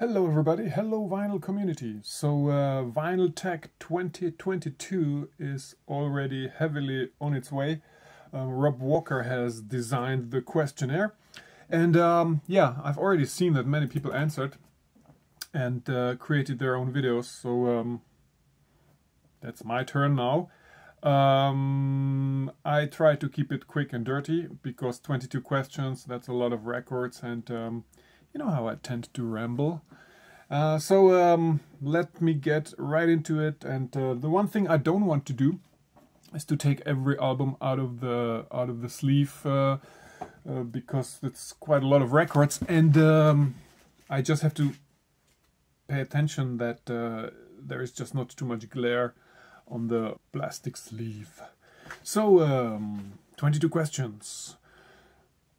Hello everybody, hello vinyl community. So Vinyl Tech 2022 is already heavily on its way. Rob Walker has designed the questionnaire, and yeah, I've already seen that many people answered and created their own videos, so that's my turn now. I try to keep it quick and dirty because 22 questions, that's a lot of records, and you know how I tend to ramble. So let me get right into it. And the one thing I don't want to do is to take every album out of the sleeve because it's quite a lot of records, and I just have to pay attention that there is just not too much glare on the plastic sleeve. So 22 questions.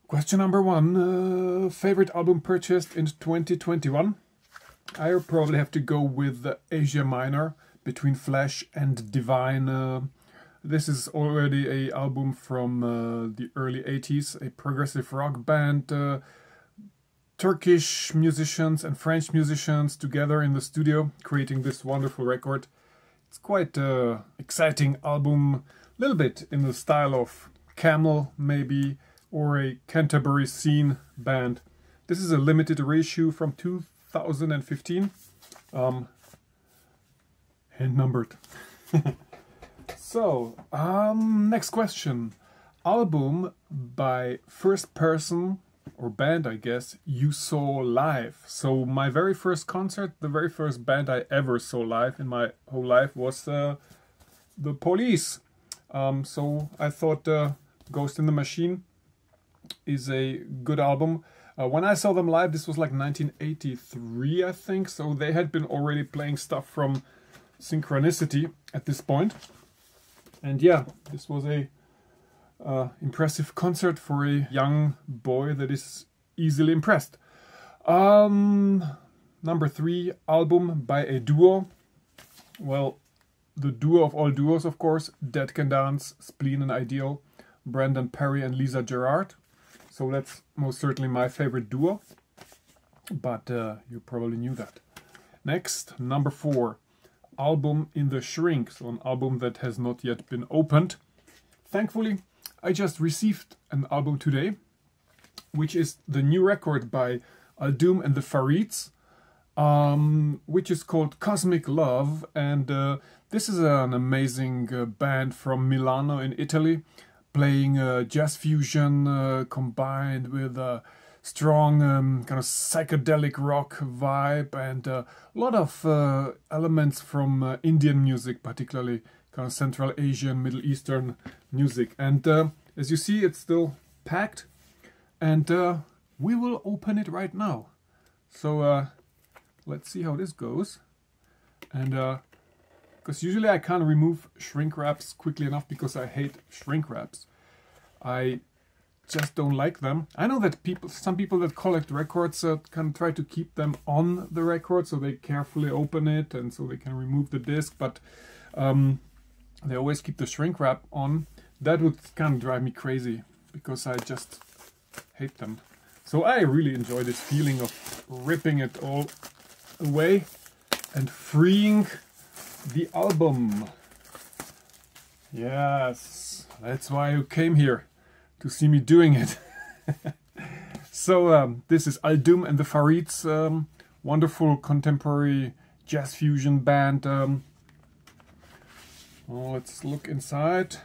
Question number one, favorite album purchased in 2021? I probably have to go with Asia Minor, Between Flesh and Divine. This is already an album from the early 80s, a progressive rock band. Turkish musicians and French musicians together in the studio creating this wonderful record. It's quite an exciting album, a little bit in the style of Camel maybe, or a Canterbury Scene band. This is a limited reissue from 2015, hand numbered. So, next question. Album by first person, or band I guess, you saw live. So my very first concert, the very first band I ever saw live in my whole life was The Police. So I thought Ghost in the Machine is a good album. When I saw them live, this was like 1983, I think, so they had been already playing stuff from Synchronicity at this point. And yeah, this was a impressive concert for a young boy that is easily impressed. Number three, album by a duo. Well, the duo of all duos, of course, Dead Can Dance, Spleen and Ideal, Brandon Perry and Lisa Gerrard. So that's most certainly my favorite duo, but you probably knew that. Next, number four, album in the shrink, so an album that has not yet been opened. Thankfully, I just received an album today, which is the new record by Aldoom and the Farids, which is called Cosmic Love, and this is an amazing band from Milano in Italy, playing jazz fusion combined with a strong kind of psychedelic rock vibe, and a lot of elements from Indian music, particularly kind of Central Asian, Middle Eastern music. And as you see, it's still packed, and we will open it right now. So let's see how this goes. And because usually I can't remove shrink wraps quickly enough because I hate shrink wraps. I just don't like them. I know that some people that collect records can try to keep them on the record so they carefully open it and so they can remove the disc, but they always keep the shrink wrap on. That would kind of drive me crazy because I just hate them. So I really enjoy this feeling of ripping it all away and freeing the album. Yes, that's why you came here, to see me doing it. So this is Aldoom and the Farids, wonderful contemporary jazz fusion band. Well, let's look inside.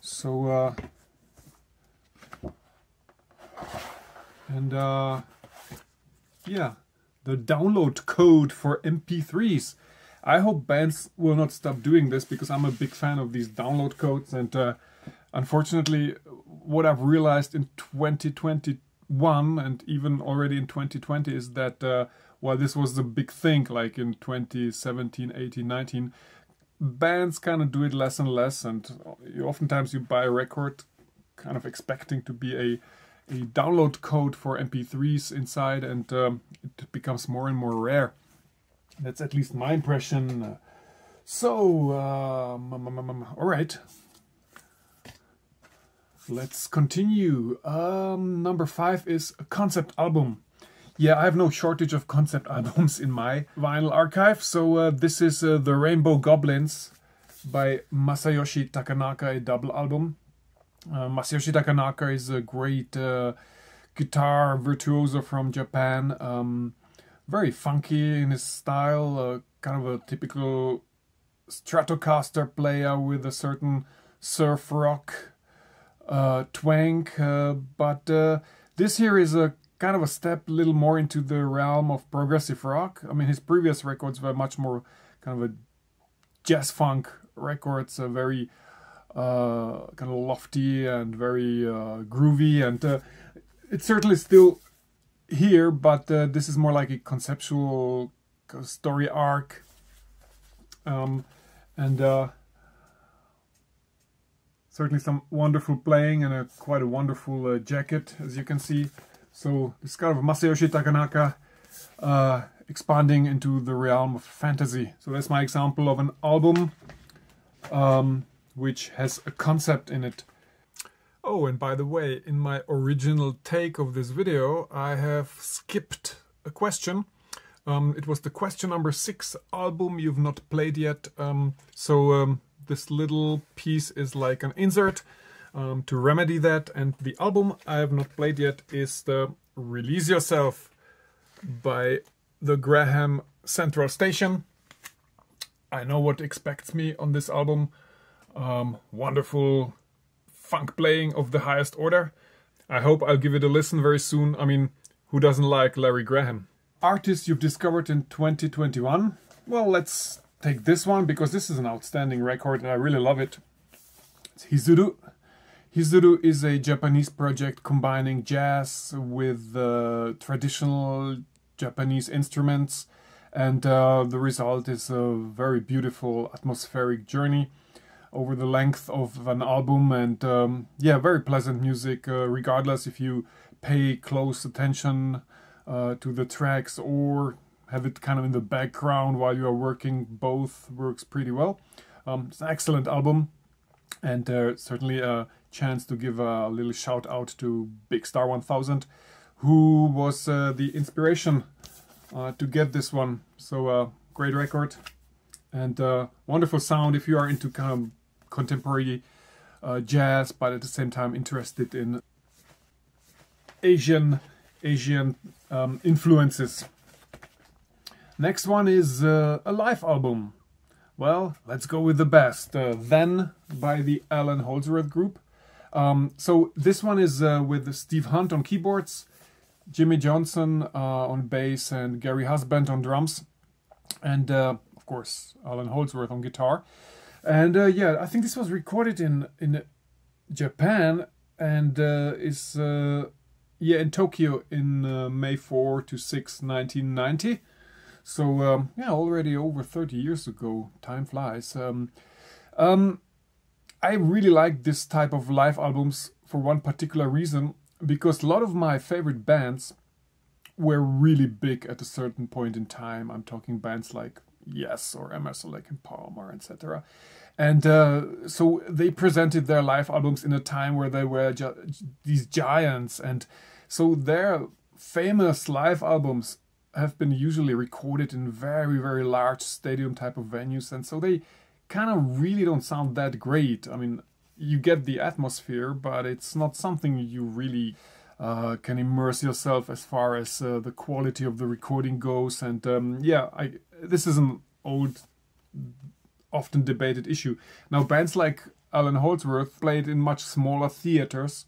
So yeah, the download code for MP3s. I hope bands will not stop doing this because I'm a big fan of these download codes, and unfortunately what I've realized in 2021 and even already in 2020 is that while this was the big thing like in 2017, 18, 19, bands kind of do it less and less, and oftentimes you buy a record kind of expecting to be a download code for MP3s inside, and it becomes more and more rare. That's at least my impression. So, all right. Let's continue. Number 5 is a concept album. Yeah, I have no shortage of concept albums in my vinyl archive. So this is The Rainbow Goblins by Masayoshi Takanaka, a double album. Masayoshi Takanaka is a great guitar virtuoso from Japan. Very funky in his style, kind of a typical Stratocaster player with a certain surf rock twang, but this here is a kind of a step a little more into the realm of progressive rock. I mean, his previous records were much more kind of a jazz funk records, very kind of lofty and very groovy, and it's certainly still here, but this is more like a conceptual story arc. Certainly some wonderful playing and quite a wonderful jacket, as you can see. So this kind of Masayoshi Takanaka expanding into the realm of fantasy. So that's my example of an album which has a concept in it. Oh, and by the way, in my original take of this video, I have skipped a question. It was the question number 6, album you've not played yet. This little piece is like an insert to remedy that. And the album I have not played yet is the Release Yourself by the Graham Central Station. I know what expects me on this album. Wonderful funk playing of the highest order. I hope I'll give it a listen very soon. I mean, who doesn't like Larry Graham? Artists you've discovered in 2021. Well, let's take this one because this is an outstanding record and I really love it. It's Hizuru. Hizuru is a Japanese project combining jazz with traditional Japanese instruments, and the result is a very beautiful atmospheric journey over the length of an album, and yeah, very pleasant music regardless if you pay close attention to the tracks or have it kind of in the background while you are working. Both works pretty well. It's an excellent album, and certainly a chance to give a little shout out to Big Star 1000, who was the inspiration to get this one. So great record and wonderful sound if you are into kind of contemporary jazz, but at the same time interested in Asian influences. Next one is a live album. Well, let's go with the best. Then by the Alan Holdsworth Group. So this one is with Steve Hunt on keyboards, Jimmy Johnson on bass, and Gary Husband on drums, and of course Alan Holdsworth on guitar. And yeah, I think this was recorded in Japan and is. Yeah, in Tokyo in May 4 to 6, 1990. So, yeah, already over 30 years ago. Time flies. I really like this type of live albums for one particular reason, because a lot of my favorite bands were really big at a certain point in time. I'm talking bands like Yes or Emerson, Lake and Palmer, etc. And so they presented their live albums in a time where they were these giants, and so their famous live albums have been usually recorded in very, very large stadium type of venues, and so they kind of really don't sound that great. I mean, you get the atmosphere, but it's not something you really can immerse yourself as far as the quality of the recording goes. And yeah, this is an old, often debated issue. Now, bands like Alan Holdsworth played in much smaller theaters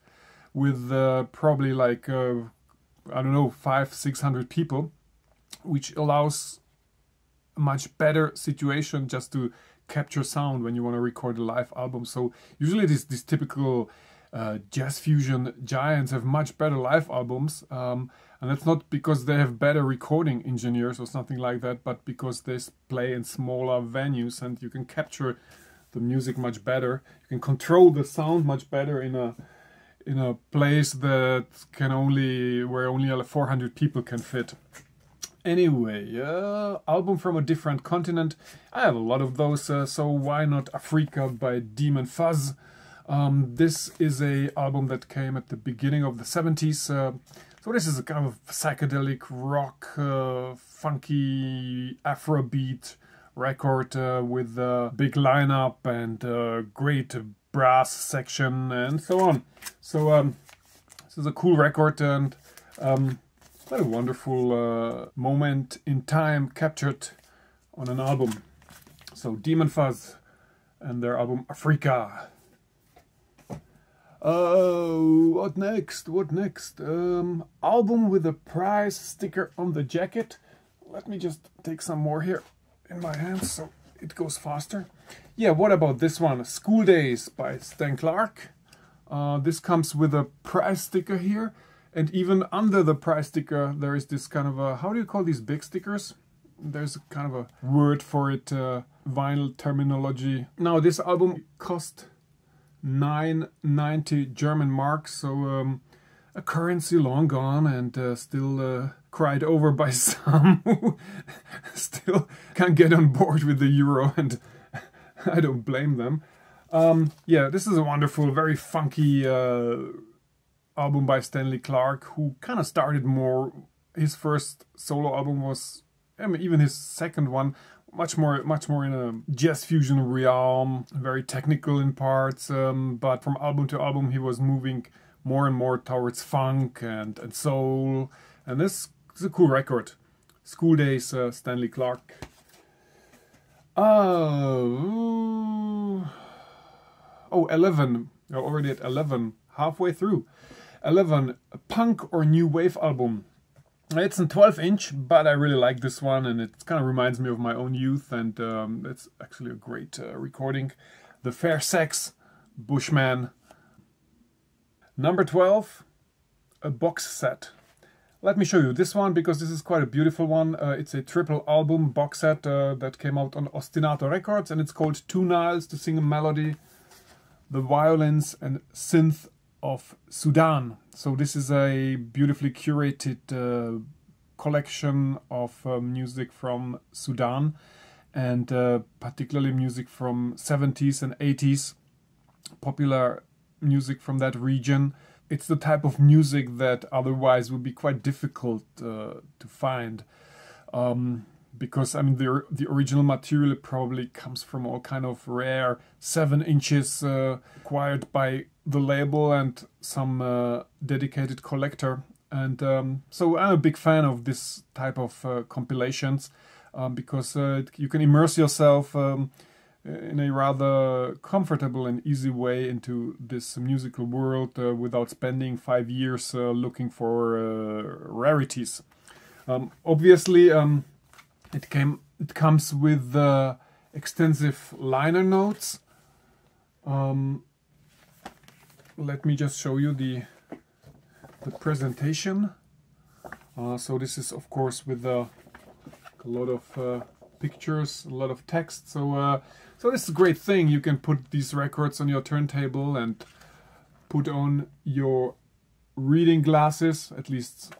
with probably like, I don't know, 500–600 people, which allows a much better situation just to capture sound when you want to record a live album. So usually these typical jazz fusion giants have much better live albums, and that's not because they have better recording engineers or something like that, but because they play in smaller venues and you can capture the music much better. You can control the sound much better in a place that can only, where only 400 people can fit. Anyway, album from a different continent. I have a lot of those, so why not Africa by Demon Fuzz? This is an album that came at the beginning of the 70s. So this is a kind of psychedelic rock, funky Afrobeat record with a big lineup and great brass section and so on. So this is a cool record and what a wonderful moment in time captured on an album. So Demon Fuzz and their album Africa. What next? What next? Album with a prize sticker on the jacket. Let me just take some more here in my hands so it goes faster. Yeah, what about this one? School Days by Stan Clarke. This comes with a prize sticker here, and even under the prize sticker there is this kind of a, how do you call these big stickers? There's a kind of a word for it, vinyl terminology. Now this album cost 9.90 German marks, so a currency long gone and still cried over by some who still can't get on board with the euro, and I don't blame them. Yeah, this is a wonderful, very funky album by Stanley Clarke, who kind of started more, his first solo album was, I mean, even his second one, much more in a jazz fusion realm, very technical in parts, but from album to album he was moving more and more towards funk and soul, and this is a cool record. School Days, Stanley Clarke. Oh, 11, you're already at 11, halfway through. 11, a punk or new wave album. It's a 12-inch, but I really like this one, and it kind of reminds me of my own youth, and it's actually a great recording. The Fair Sex, Bushman. Number 12, a box set. Let me show you this one, because this is quite a beautiful one. It's a triple album box set that came out on Ostinato Records, and it's called Two Niles to Sing a Melody, the Violins and Synth of Sudan. So this is a beautifully curated collection of music from Sudan, and particularly music from 70s and 80s, popular music from that region. It's the type of music that otherwise would be quite difficult to find, because I mean the original material probably comes from all kind of rare 7 inches acquired by the label and some dedicated collector, and so I'm a big fan of this type of compilations, because you can immerse yourself in a rather comfortable and easy way into this musical world without spending 5 years looking for rarities. Obviously it comes with extensive liner notes. Let me just show you the presentation. So this is of course with a lot of pictures, a lot of text. So so this is a great thing. You can put these records on your turntable and put on your reading glasses. At least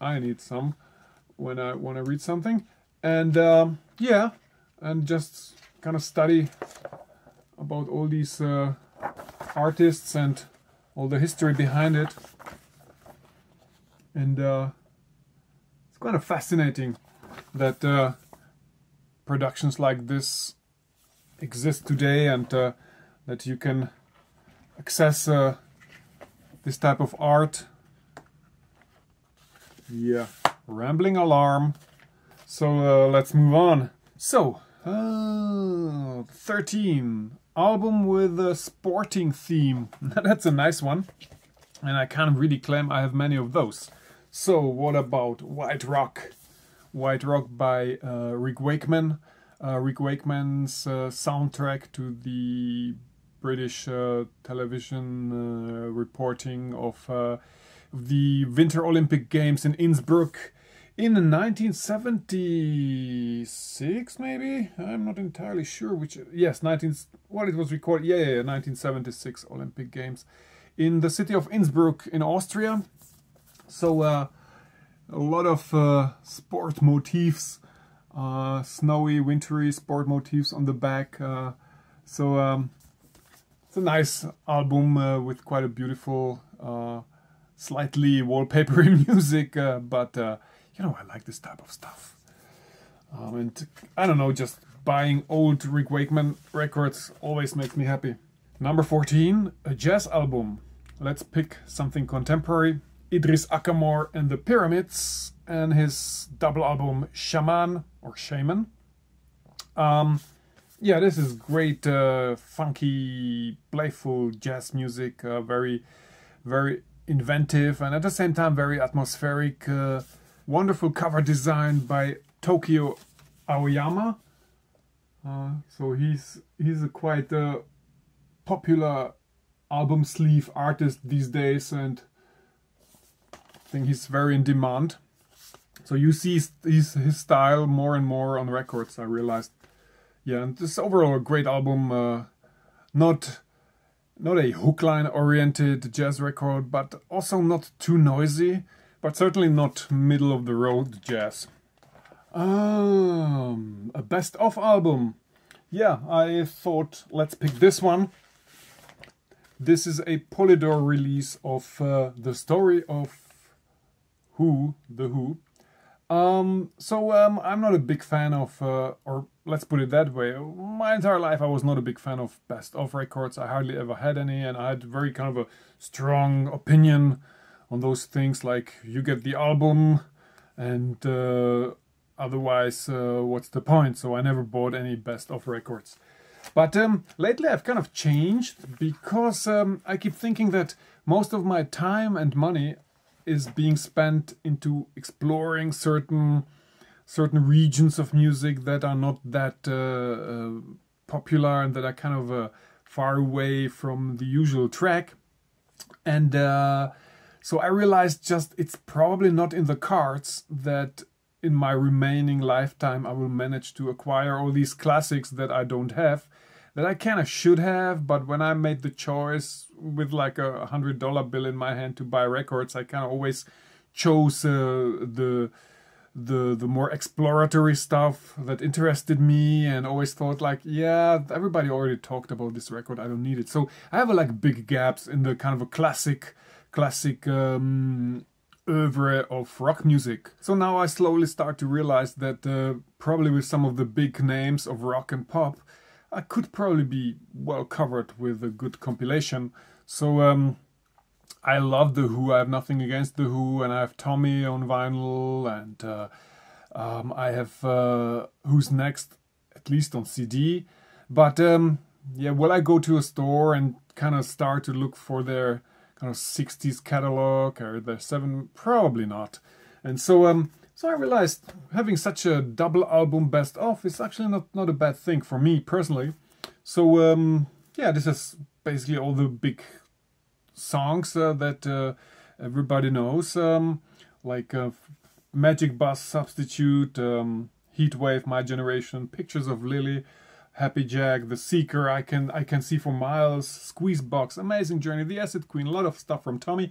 I need some when I want to read something. And yeah, and just kind of study about all these artists and all the history behind it, and it's kind of fascinating that productions like this exist today, and that you can access this type of art. Yeah, rambling alarm. So let's move on. So 13, album with a sporting theme. That's a nice one, and I can't really claim I have many of those. So what about White Rock? White Rock by Rick Wakeman. Rick Wakeman's soundtrack to the British television reporting of the Winter Olympic Games in Innsbruck in 1976, maybe? I'm not entirely sure which. Yes, it was recorded. Yeah, 1976 Olympic Games in the city of Innsbruck in Austria. So a lot of sport motifs, snowy, wintry sport motifs on the back. So It's a nice album with quite a beautiful, slightly wallpapery music, but you know, I like this type of stuff. And I don't know, just buying old Rick Wakeman records always makes me happy. Number 14, a jazz album. Let's pick something contemporary. Idris Ackamoor and the Pyramids and his double album Shaman or Shaman. Yeah, this is great, funky, playful jazz music, very, very inventive and at the same time very atmospheric. Wonderful cover design by Tokyo Aoyama. So he's a quite popular album sleeve artist these days, and I think he's very in demand. So you see his style more and more on records, I realized. Yeah, and this overall a great album. Not a hookline oriented jazz record, but also not too noisy, but certainly not middle of the road jazz. A best of album. Yeah, I thought let's pick this one. This is a Polydor release of The Story of The Who. I'm not a big fan of, or let's put it that way, my entire life I was not a big fan of best of records. I hardly ever had any, and I had very kind of a strong opinion on those things, like you get the album and otherwise what's the point? So I never bought any best of records. But lately I've kind of changed, because I keep thinking that most of my time and money is being spent into exploring certain regions of music that are not that popular and that are kind of far away from the usual track. And so I realized just it's probably not in the cards that in my remaining lifetime I will manage to acquire all these classics that I don't have, that I kind of should have, but when I made the choice with like a $100 bill in my hand to buy records, I kind of always chose the more exploratory stuff that interested me, and always thought like, yeah, everybody already talked about this record, I don't need it. So I have like big gaps in the kind of a classic oeuvre of rock music. So now I slowly start to realize that probably with some of the big names of rock and pop, I could probably be well covered with a good compilation. So I love The Who, I have nothing against The Who, and I have Tommy on vinyl, and I have Who's Next, at least on CD. But yeah, will I go to a store and kind of start to look for their kind of 60s catalog or their 7? Probably not. And so I realized having such a double album best of is actually not a bad thing for me personally. So yeah, this is basically all the big songs that everybody knows, like Magic Bus Substitute, Heatwave, My Generation, Pictures of Lily, Happy Jack, The Seeker, I Can See for Miles, Squeezebox, Amazing Journey, The Acid Queen, a lot of stuff from Tommy.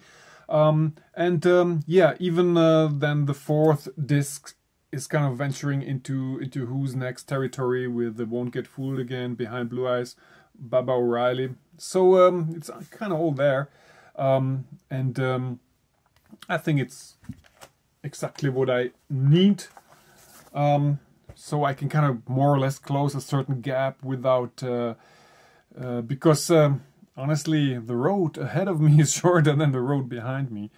Yeah, even then the fourth disc is kind of venturing into Who's Next territory with the Won't Get Fooled Again, Behind Blue Eyes, Baba O'Reilly. So it's kind of all there, I think it's exactly what I need, so I can kind of more or less close a certain gap without because honestly, the road ahead of me is shorter than the road behind me.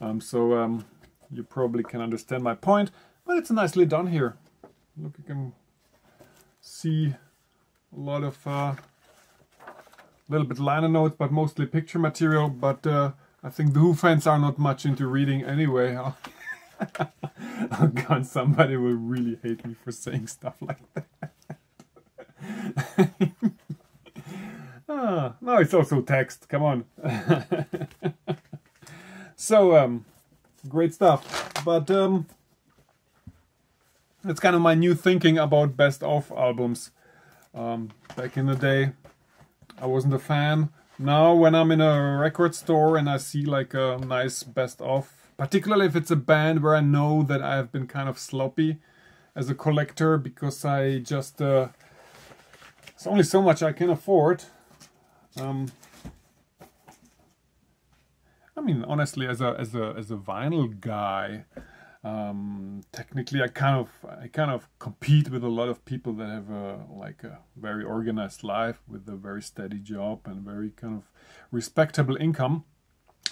You probably can understand my point, but it's nicely done here. Look, you can see a lot of little bit liner notes, but mostly picture material. But I think the Who fans are not much into reading anyway. Huh? Oh God, somebody will really hate me for saying stuff like that. Ah, no, it's also text, come on. So, great stuff. But that's kind of my new thinking about best of albums. Back in the day, I wasn't a fan. Now, when I'm in a record store and I see like a nice best of, particularly if it's a band where I know that I've been kind of sloppy as a collector, because I just, it's only so much I can afford. I mean, honestly, as a vinyl guy, technically I kind of compete with a lot of people that have a very organized life with a very steady job and very kind of respectable income,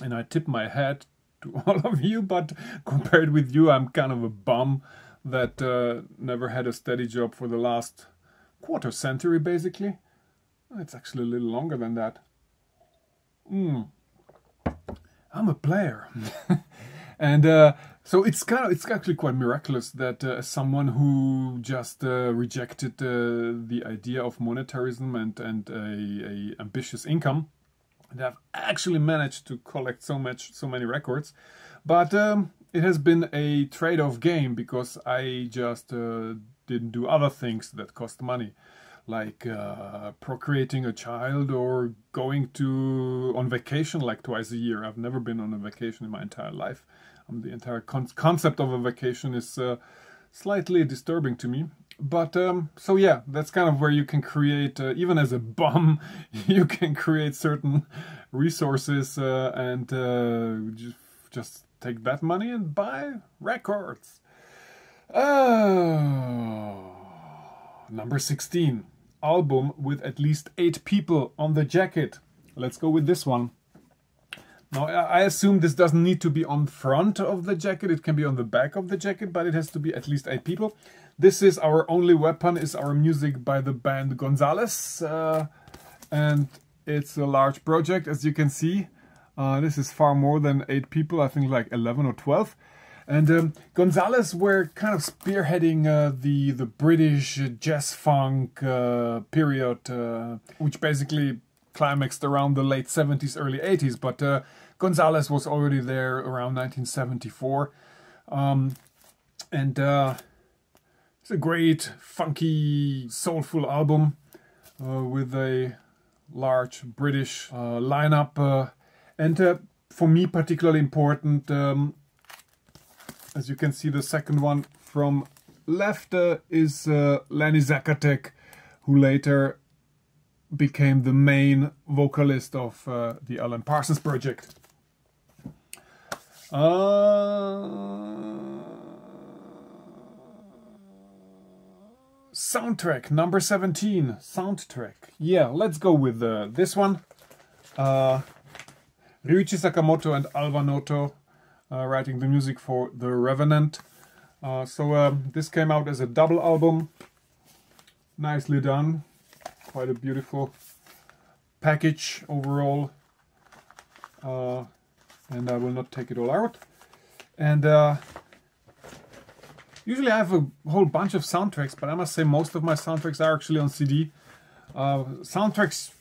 and I tip my hat to all of you, but compared with you, I'm kind of a bum that never had a steady job for the last quarter century, basically. It's actually a little longer than that. I'm a player. And so it's actually quite miraculous that someone who just rejected the idea of monetarism and an ambitious income, that I've actually managed to collect so many records. But it has been a trade-off game, because I just didn't do other things that cost money, like procreating a child or going on vacation like twice a year. I've never been on a vacation in my entire life. The entire concept of a vacation is slightly disturbing to me. But so yeah, that's kind of where you can create, even as a bum, you can create certain resources and just take that money and buy records. Number 16, album with at least 8 people on the jacket. Let's go with this one. Now, I assume this doesn't need to be on front of the jacket, it can be on the back of the jacket, but it has to be at least 8 people. This is Our Only Weapon, is our music by the band Gonzalez, and it's a large project, as you can see. This is far more than 8 people, I think like 11 or 12. And Gonzalez were kind of spearheading the British jazz funk period, which basically climaxed around the late 70s, early 80s, but Gonzalez was already there around 1974. It's a great, funky, soulful album with a large British lineup. For me, particularly important, as you can see, the second one from left is Lenny Zacatec, who later became the main vocalist of the Alan Parsons Project. Soundtrack, number 17. Soundtrack. Yeah, let's go with this one. Ryuichi Sakamoto and Alva Noto writing the music for The Revenant. This came out as a double album. Nicely done. Quite a beautiful package overall, and I will not take it all out. And usually I have a whole bunch of soundtracks, but I must say most of my soundtracks are actually on CD. Soundtracks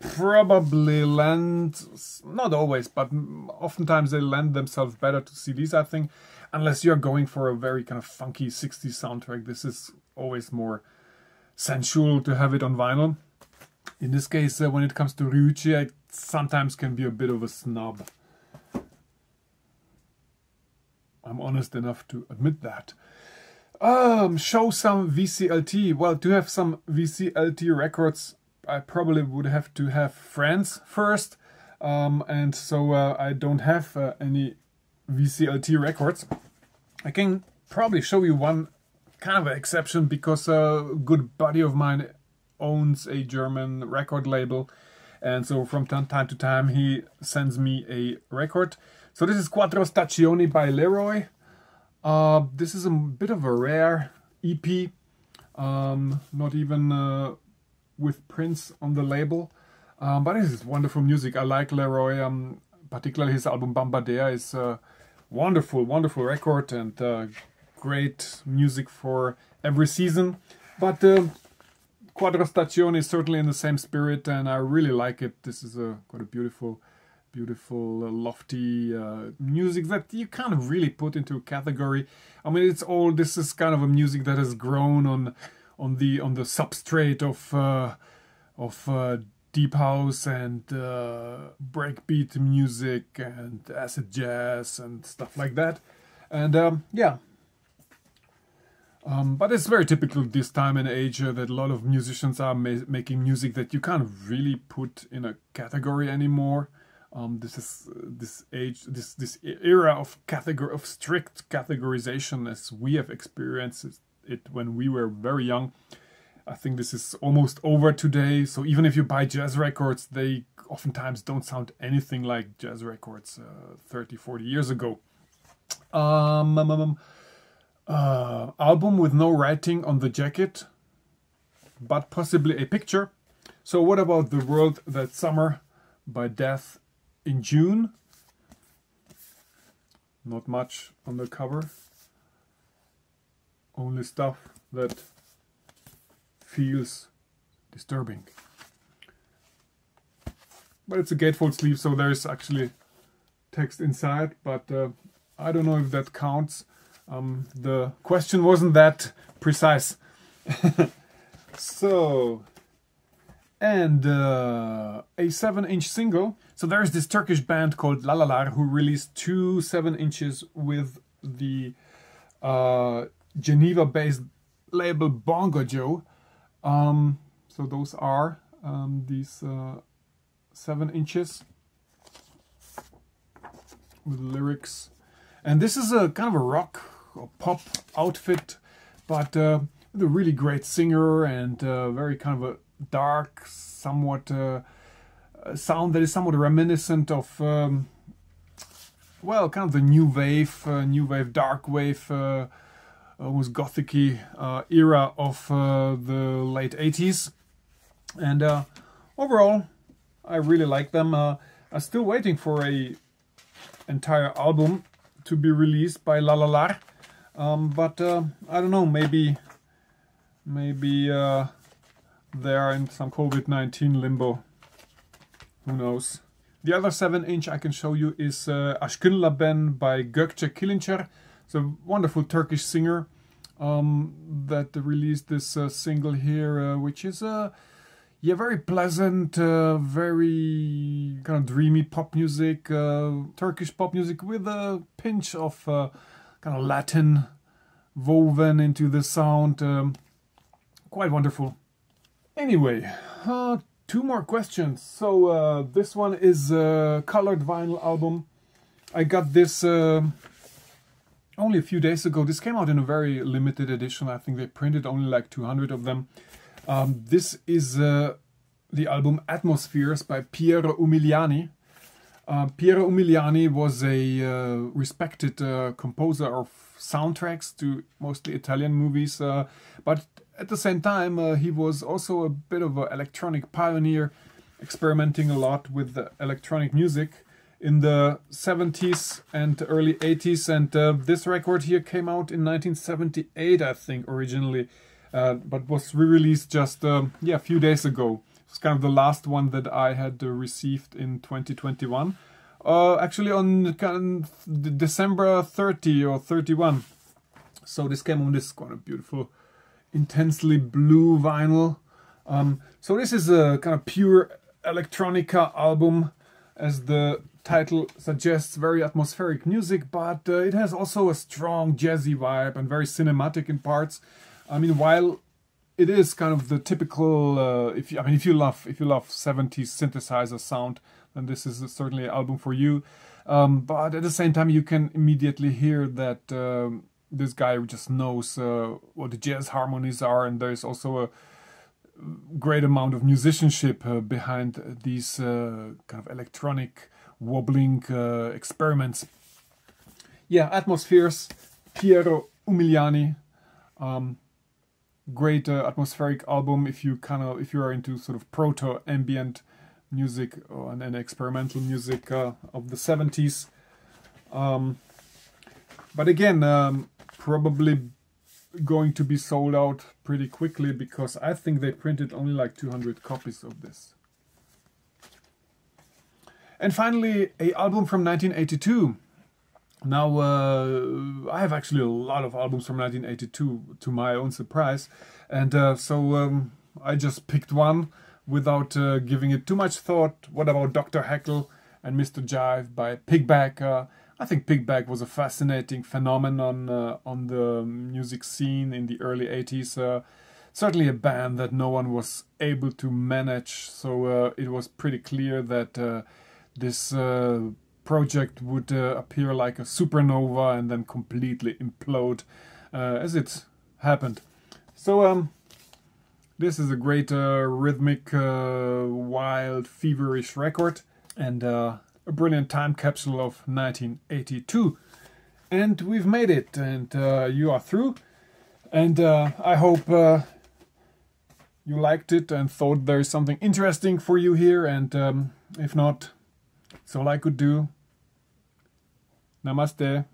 probably lend, not always, but oftentimes they lend themselves better to CDs, I think, unless you're going for a very kind of funky 60s soundtrack. This is always more sensual to have it on vinyl. In this case, when it comes to Ryuichi, I sometimes can be a bit of a snob. I'm honest enough to admit that. Show some VCLT. Well, to have some VCLT records, I probably would have to have friends first. And so I don't have any VCLT records. I can probably show you one kind of an exception, because a good buddy of mine owns a German record label, and so from time to time he sends me a record. So this is Quattro Stazioni by Leroy. This is a bit of a rare EP, not even with prints on the label, but this is wonderful music. I like Leroy, particularly his album Bombardea is a wonderful, wonderful record, and great music for every season. But Quattro Stazioni is certainly in the same spirit, and I really like it. This is quite a beautiful, beautiful, lofty music that you can't really put into a category. I mean, this is kind of a music that has grown on the substrate of deep house and breakbeat music and acid jazz and stuff like that. And yeah. But it's very typical this time and age that a lot of musicians are making music that you can't really put in a category anymore. This is this era of strict categorization as we have experienced it when we were very young. I think this is almost over today. So even if you buy jazz records, they oftentimes don't sound anything like jazz records 30, 40 years ago. Album with no writing on the jacket, but possibly a picture. So what about The World That Summer by Death in June? Not much on the cover. Only stuff that feels disturbing. But it's a gatefold sleeve, so there's actually text inside, but I don't know if that counts. The question wasn't that precise. So, and a 7-inch single. So there's this Turkish band called Lalalar who released two 7-inches with the Geneva-based label Bongo Joe. So those are these 7 inches with lyrics. And this is a kind of a rock or pop outfit, but with a really great singer and very kind of a dark, somewhat sound that is somewhat reminiscent of, well, kind of the new wave, dark wave, almost gothic-y era of the late 80s. And overall, I really like them. I'm still waiting for an entire album to be released by Lalalar, but I don't know, maybe they are in some COVID-19 limbo, who knows. The other 7-inch I can show you is Aşkınla Ben by Gökçe Kilinçer. It's a wonderful Turkish singer that released this single here, which is yeah, very pleasant, very kind of dreamy pop music, Turkish pop music with a pinch of kind of Latin woven into the sound. Quite wonderful. Anyway, two more questions. So this one is a colored vinyl album. I got this only a few days ago. This came out in a very limited edition. I think they printed only like 200 of them. This is the album Atmospheres by Piero Umiliani. Piero Umiliani was a respected composer of soundtracks to mostly Italian movies, but at the same time he was also a bit of an electronic pioneer, experimenting a lot with the electronic music in the 70s and early 80s, and this record here came out in 1978, I think, originally. But was re-released just yeah, a few days ago. It's kind of the last one that I had received in 2021. Actually on December 30 or 31. So this came on this kind of beautiful, intensely blue vinyl. So this is a kind of pure electronica album, as the title suggests, very atmospheric music, but it has also a strong jazzy vibe and very cinematic in parts. I mean, while it is kind of the typical, if you love 70s synthesizer sound, then this is certainly an album for you. But at the same time, you can immediately hear that this guy just knows what the jazz harmonies are, and there's also a great amount of musicianship behind these kind of electronic wobbling experiments. Yeah, Atmospheres, Piero Umiliani. Great atmospheric album if you are into sort of proto ambient music and experimental music of the 70s, but again probably going to be sold out pretty quickly, because I think they printed only like 200 copies of this. And finally, an album from 1982. Now, I have actually a lot of albums from 1982, to my own surprise, and so I just picked one without giving it too much thought. What about Dr. Hackl and Mr. Jive by Pigback? I I think Pigback was a fascinating phenomenon on the music scene in the early 80s. Certainly a band that no one was able to manage, so it was pretty clear that this project would appear like a supernova and then completely implode, as it happened. So this is a great rhythmic, wild, feverish record, and a brilliant time capsule of 1982. And we've made it, and you are through, and I hope you liked it and thought there's something interesting for you here, and if not, it's all I could do. Namaste.